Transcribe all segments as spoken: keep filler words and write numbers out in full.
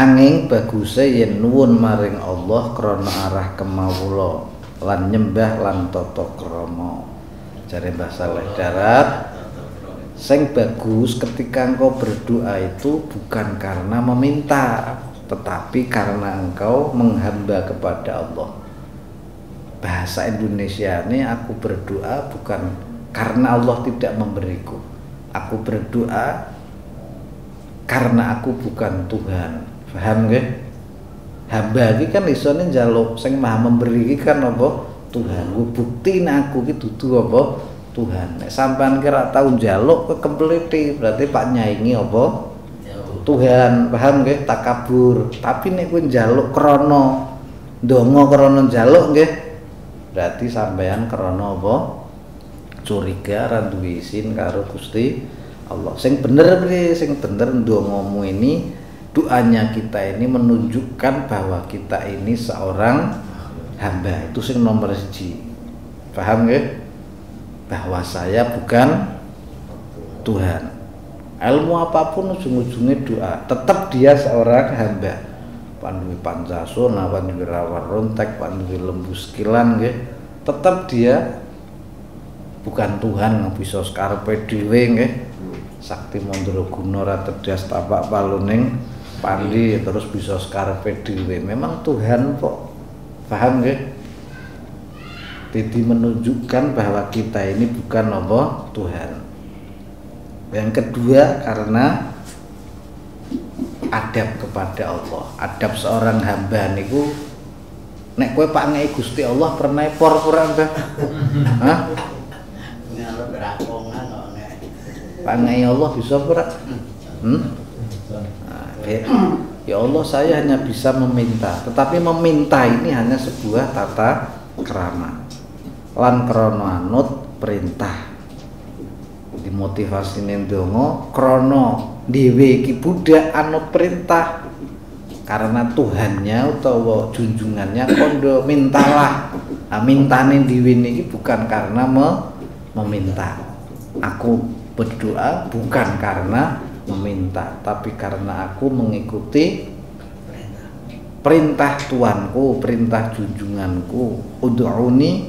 Angin baguse yen nuwun maring Allah krana arah kemawula lan nyembah lan tata krama. Jare Mbah Saleh Darat, sing bagus ketika engkau berdoa itu bukan karena meminta, tetapi karena engkau menghamba kepada Allah. Bahasa Indonesia ini, aku berdoa bukan karena Allah tidak memberiku, aku berdoa karena aku bukan Tuhan. Paham nggih? Hamba iki kan isone njaluk sing Maha Memberi iki kan apa? Tuhan. Ku buktiin aku iki dudu apa? Tuhan. Nek sampean kira tau njaluk kekempleti, berarti Pak Nyaingi apa? Tuhan. Paham nggih? Takabur. Tapi nek kowe njaluk krana ndonga krana njaluk nggih, berarti sampean krana apa? Curiga ra duwe isin karo Gusti Allah. Sing bener piye? Sing bener ndongamu ini, doanya kita ini menunjukkan bahwa kita ini seorang hamba. Itu sing nomor siji. Paham nggih? Bahwa saya bukan Tuhan. Ilmu apapun ujung-ujungnya doa, tetap dia seorang hamba. Panduwi Pancasona, panduwi Rawar Rontek, panduwi Lembu Sekilan nggih, tetap dia bukan Tuhan. Bisa sekarepe dhewe nggih. Sakti Mandra Guna ra tedas tapak paluning pandi, terus bisa sekarepe dhewe. Memang Tuhan kok. Paham nggih? Jadi menunjukkan bahwa kita ini bukan apa? Tuhan. Yang kedua, karena adab kepada Allah. Adab seorang hamba niku nek kowe Pak Ngeki Gusti Allah pernah por-pora ta? Hah? Pangai Allah bisa pura, hmm? Ya Allah, saya hanya bisa meminta, tetapi meminta ini hanya sebuah tata krama. Lan krono anut perintah. Dimotivasi nendongo krono dhewe iki budak anut perintah. Karena Tuhannya atau junjungannya kondo mintalah. Mintane dhewe niki bukan karena me meminta. Aku berdoa bukan karena meminta, tapi karena aku mengikuti perintah Tuanku, perintah junjunganku. Ud'uni,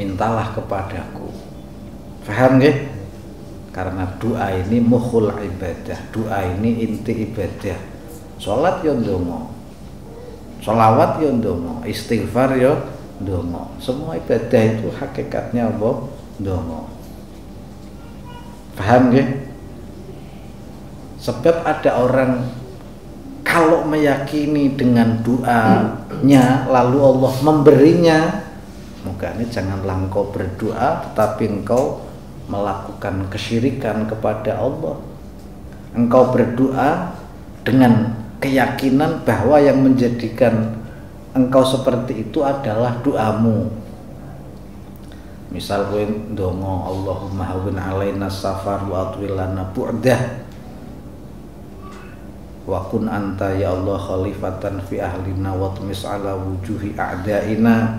mintalah kepadaku. Paham nggih? Karena doa ini mukhul ibadah, doa ini inti ibadah. Salat yo ndonga, selawat yo ndonga, istighfar yo ndonga. Semua ibadah itu hakikatnya apa? Ndonga. Paham nggih? Sebab ada orang kalau meyakini dengan doanya lalu Allah memberinya, mukanya janganlah engkau berdoa tetapi engkau melakukan kesyirikan kepada Allah. Engkau berdoa dengan keyakinan bahwa yang menjadikan engkau seperti itu adalah doamu. Misal kowe ndonga Allahumma hawwin alaina safar wa atwil lana bu'dah wa kun anta ya Allah khalifatan fi ahlina wa tmis ala wujuhi a'daina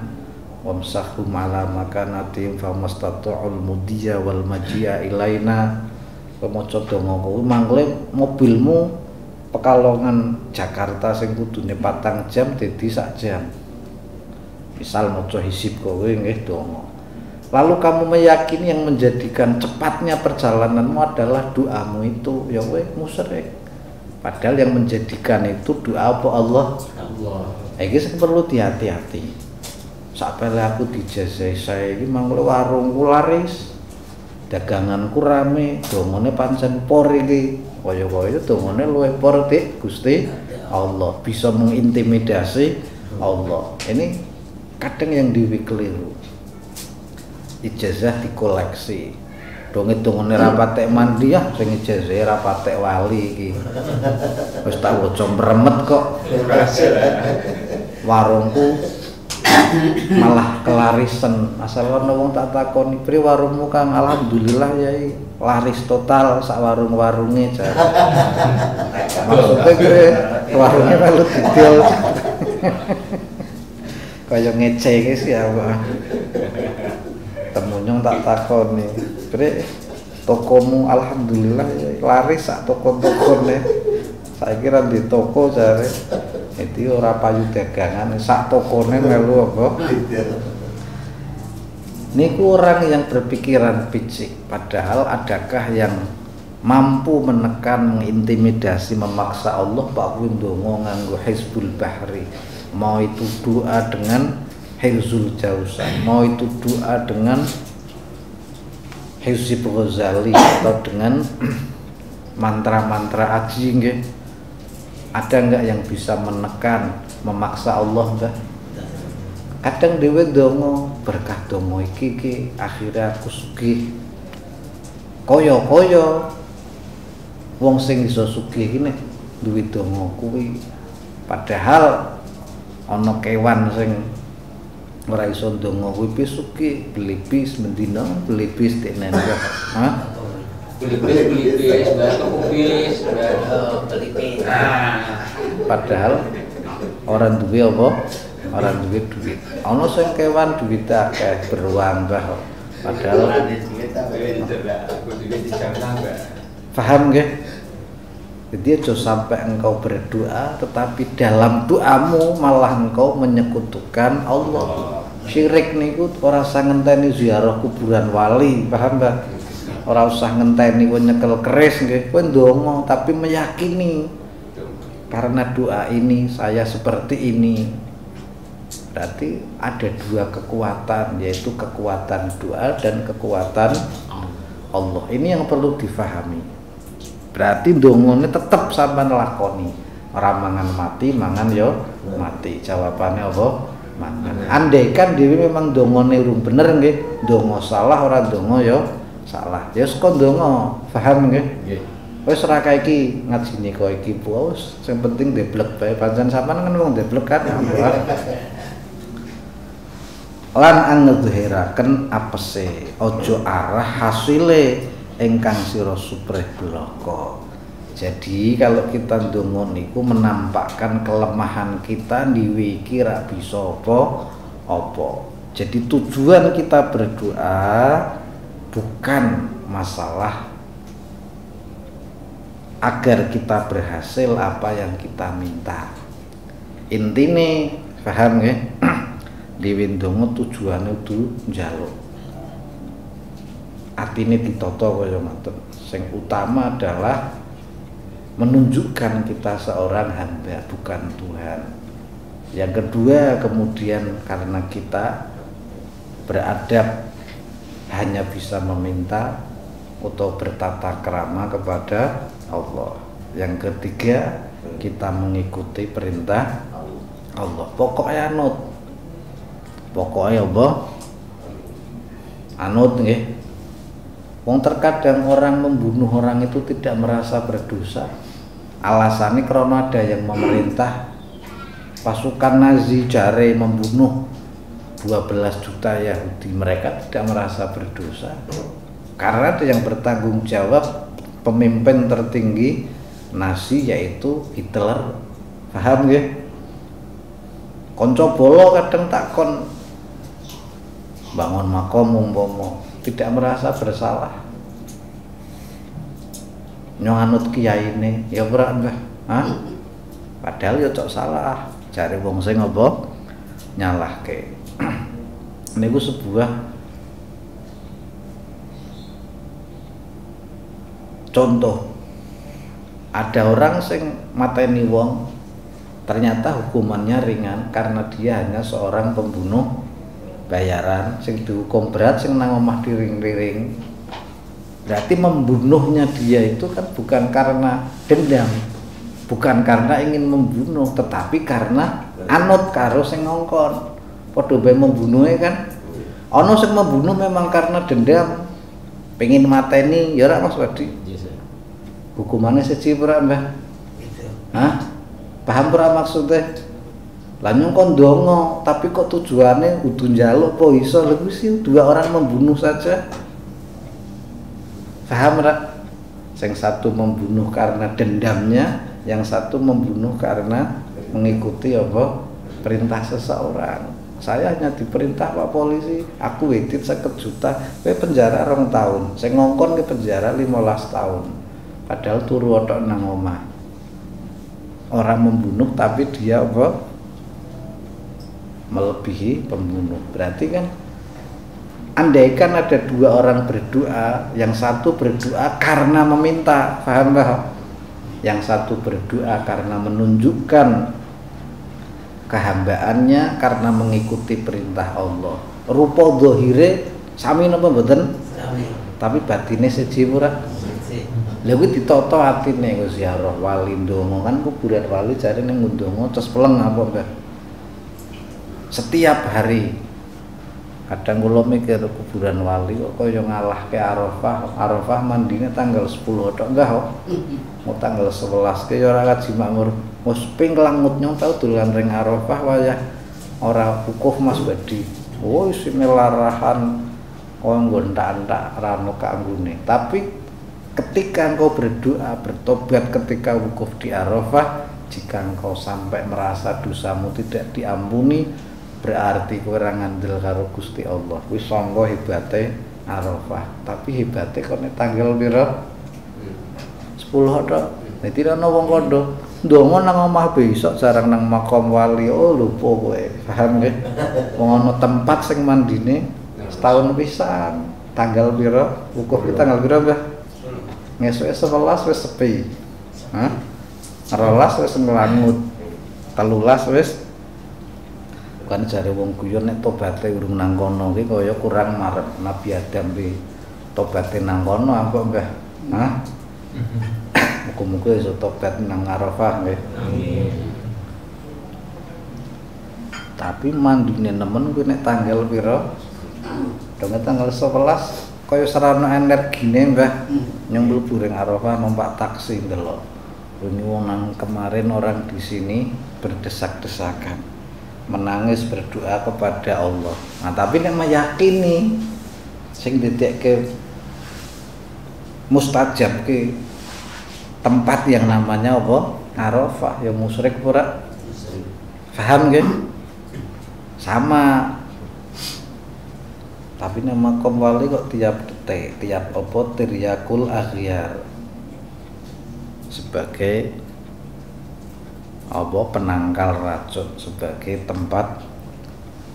wamsahhum ala makanatihim famastata'ul mudiya wal maji'a ilaina. Kowe maca donga kowe mangle mobilmu Pekalongan Jakarta sing kudune patang jam dadi sak jam. Misal maca hisib kowe nggih donga. Lalu kamu meyakini yang menjadikan cepatnya perjalananmu adalah doamu itu, ya kowe musyrik. Padahal yang menjadikan itu doa apa Allah? Allah. Iki sing perlu hati-hati. Sakpele aku dijajai saya iki mangko warungku laris. Daganganku rame, dongone pancen por iki. Kaya-kaya dongane luwe por dik Gusti Allah, bisa mengintimidasi Allah. Ini kadang yang diwikeliru. Ijazah dikoleksi. Donge-dongane ra patek mandi ya, sing ijazahe ra patek wali iki. Wis tak waca mremet kok. Warungku malah kelarisan. Asal ana wong tak takoni, "Pri warungmu Kang?" Alhamdulillah Yai, laris total sak warung-warunge jar. Maksudnya kira warungnya melu didol. Kaya ngeceke sih ya, Pak. Temunyong tak takoni, "Pri tokomu Alhamdulillah Yai, laris sak toko-tokone." Saya kira di toko jare itu ora payu dagangan, sak tokone melu apa. Niku orang yang berpikiran picik, padahal adakah yang mampu menekan, mengintimidasi, memaksa Allah Pak Windongo nganggo Hizbul Bahri. Mau itu doa dengan Hizbul Jausan, mau itu doa dengan Hizib Ghazali atau dengan mantra-mantra aji nggih. Ada enggak yang bisa menekan, memaksa Allah, Mbah? Kadang dhewe donga, berkah donga iki iki akhire aku sugih. Kaya-kaya wong sing iso sugih iki nek duwe donga kuwi. Padahal ana kewan sing ora iso donga kuwi bis sugih, beli bis mendina, beli bis tek nendok. Hah? Padahal orang duit apa? Orang duit duit. Ono sing kewan duit akeh beruang bah. Padahal paham nggih? Jadi aja sampai engkau berdoa tetapi dalam doamu malah engkau menyekutukan Allah. Syirik niku ora sangenteni ziarah kuburan wali, paham bah? Orang usah ngenteni kowe nyekel keris nggih, kowe ndonga tapi meyakini karena doa ini saya seperti ini. Berarti ada dua kekuatan, yaitu kekuatan doa dan kekuatan Allah. Ini yang perlu difahami. Berarti ndongane tetap sampean lakoni. Ora mangan mati, mangan yo mati. Jawabannya apa? Mangan. Andaikan dhewe memang ndongane rum bener nggih, ndonga salah ora ndonga yo salah. Ya saka ndonga, paham nggih? Nggih. Wis ora kae iki ngajine kok iki wis sing penting deblek bae pancen sampean kan wong deblek kan. Lan angedheraken apese aja arah hasile ingkang sira supreh bloko. Jadi kalau kita ndonga niku menampakkan kelemahan kita dhewe iki ra bisa apa-apa. Jadi tujuan kita berdoa bukan masalah agar kita berhasil apa yang kita minta. Intine paham nggih? Diwindongo tujuane kudu njaluk. Atine ditata kaya ngoten. Sing utama adalah menunjukkan kita seorang hamba bukan Tuhan. Yang kedua kemudian karena kita beradab hanya bisa meminta atau bertata krama kepada Allah. Yang ketiga kita mengikuti perintah Allah. Pokoknya anut, pokoknya Allah anut nggih. Wong terkadang orang membunuh orang itu tidak merasa berdosa. Alasannya karena ada yang memerintah. Pasukan Nazi jare membunuh dua belas juta Yahudi, mereka tidak merasa berdosa karena ada yang bertanggung jawab, pemimpin tertinggi Nazi yaitu Hitler, paham nggih? Konco bolo kadang takon bangun makom umpomo tidak merasa bersalah, nyonganut kiai ini ya berat bah, ah padahal ya cok salah, cari wong sing ngopo nyalah ke. Ini itu sebuah contoh. Ada orang sing mateni wong, ternyata hukumannya ringan karena dia hanya seorang pembunuh bayaran. Sing dihukum berat sing nang omah diring-riring. Berarti membunuhnya dia itu kan bukan karena dendam, bukan karena ingin membunuh, tetapi karena anut karo sing ngongkon. Padha bae membunuhnya kan. Ana sing membunuh memang karena dendam, pengin mateni, ya ora Mas Wadi. Hukumannya siji ora, Mbah? Hah? Paham ora maksudnya? Lah nyong kon ndonga, tapi kok tujuannya kudu njaluk apa iso lho sih dua orang membunuh saja. Paham ora? Yang satu membunuh karena dendamnya, yang satu membunuh karena mengikuti apa perintah seseorang. Saya hanya diperintah Pak Polisi, aku witip seket juta, saya penjara rong tahun, saya ngongkon ke penjara lima belas tahun, padahal turu otok nang omah. orang membunuh tapi dia apa? Melebihi pembunuh. Berarti kan andaikan ada dua orang berdoa, yang satu berdoa karena meminta, paham paham? Yang satu berdoa karena menunjukkan kehambaannya, karena mengikuti perintah Allah. Rupa zahire sami napa mboten? Tapi batine seji ora. Lha kuwi ditata atine kok ziarah wali ndonga kan kuburan wali jare ning ndonga terus peleng apa enggak? Setiap hari. Kadang kula mikir kuburan wali kok kaya ngalahke Arafah. Arafah mandine tanggal sepuluh tok enggak kok. Mau tanggal sebelas ke ya ora kaji makmur. Wes ping langutnya tau dolan ring Arafah wayah ora wukuf Mas Badi. Oh isine larahan kok nggontak-entak rano kanggone. Tapi ketika engkau berdoa, bertobat ketika wukuf di Arafah, jika engkau sampai merasa dosamu tidak diampuni, berarti kurang ngandel karo Gusti Allah. Wis sangka hebate Arafah, tapi hebate kene tanggal piro? sepuluh tok. Nek tirana wong kandha, ndonga nang omah besok jarang nang makam wali. Oh lupa kowe. Paham nggih? Wong ana tempat sing mandine setahun pisan. Tanggal piro? Wukuf iki tanggal piro, Mbah? Ngesuk sebelas wis sepi. Hah? dua belas wis nglangut. tiga belas wis kan jare wong guyon nek tobaté urung nang kono iki kaya kurang marep. Nabi Adam iki tobaté nang kono apa Mbah? Hah? Muga-muga iso tobat nang Arafah nggih. Amin. Tapi mandine nemen kuwi nek tanggal pira? Dene tanggal sebelas kaya sarana energine Mbah nyung mlebu ring Arafah numpak taksi ndelok. Ini wong nang kemarin orang di sini berdesak-desakan, menangis berdoa kepada Allah. Nah, tapi nek meyakini sing didekke mustajab ke tempat yang namanya apa? Arafah, ya musyrik ora? Paham nggih? Sama. Tapi nek makom wali kok tiap detik, tiap apa tiriyakul akhyar. Sebagai apa penangkal racun, sebagai tempat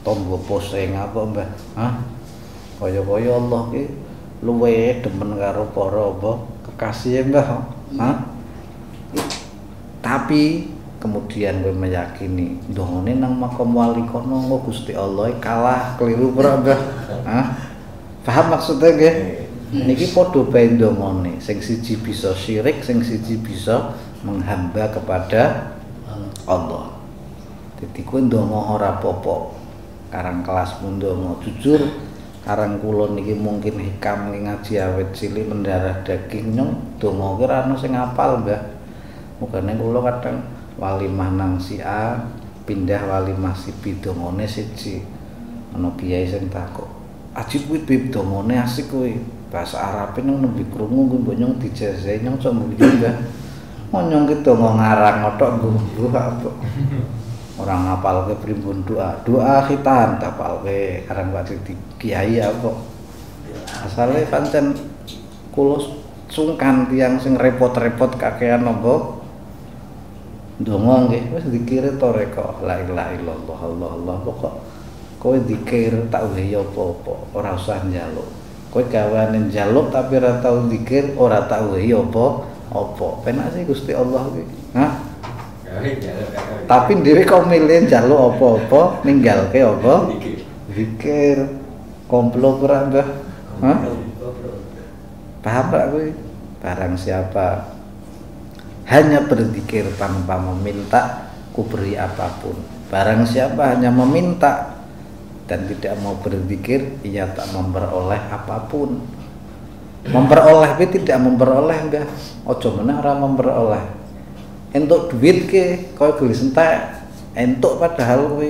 tombo poseng apa Mbah? Hah? Kaya-kaya Allah ki luwe demen karo para apa kekasih Mbah. Hah? Tapi kemudian kowe meyakini ndongone nang makam wali kono kok Gusti Allah kalah keliru ora Mbah? Hah? Paham maksudnya nggih? Niki padha bae ndongone, sing siji bisa syirik, sing siji bisa menghamba kepada Allah. Titik kuwi ndonga ora apa-apa. Karang kelasmu ndonga jujur, karang kula niki mungkin hikam ngaji awet cilik mendarah daging nyong ndonga ki ra ono sing hafal, Mbah. Mugane kula kadang walimah nang si A, pindah walimah si B ndongane siji. Ana biaya sing takok. Ajib kuwi B ndongane asik kuwi. Bahasa Arabe nang nembe krungu kuwi mbok nyong dijajahi nyong sombong iki, Mbah. Monyong ki donga ngarang otok ngguh apa. Ora ngapalke primbon doa. Doa khitan tapalke karang Pak Kiai apa. Asale pancen kula sungkan tiyang sing repot-repot kakean napa donga nggih wis dikire to reka la ilaha illallah Allah Allah pokok kowe dikir tak wehi apa-apa ora usah njaluk. Kowe gawane njaluk tapi ora tau dikir ora tak wehi apa. Apa penak sih Gusti Allah kuwi. Hah? Tapi dhewe kok milih njaluk apa-apa ninggalke apa? Zikir. Komplo ora, Mbah? Hah? Paham ra kuwi? Barang siapa hanya berzikir tanpa meminta, kuberi apapun. Barang siapa hanya meminta dan tidak mau berzikir, ia tak memperoleh apapun. Memperoleh tapi tidak memperoleh enggak. Ojo meneh ora memperoleh. Entuk duit ke kowe gelis entek, entuk padahal kowe.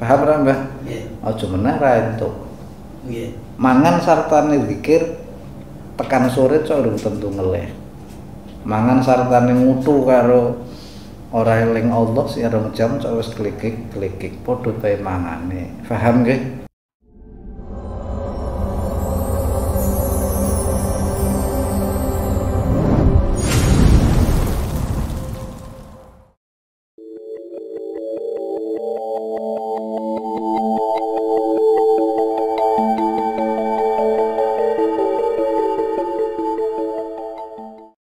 Paham ora, Mbah? Nggih. Ojo meneh ra entuk. Nggih. Mangan sartane zikir tekan sore cok durung tentu ngeleh. Mangan sartane ngutu karo ora eling Allah sing rong jam cok wis klikik-klikik padha bae mangane. Paham nggih?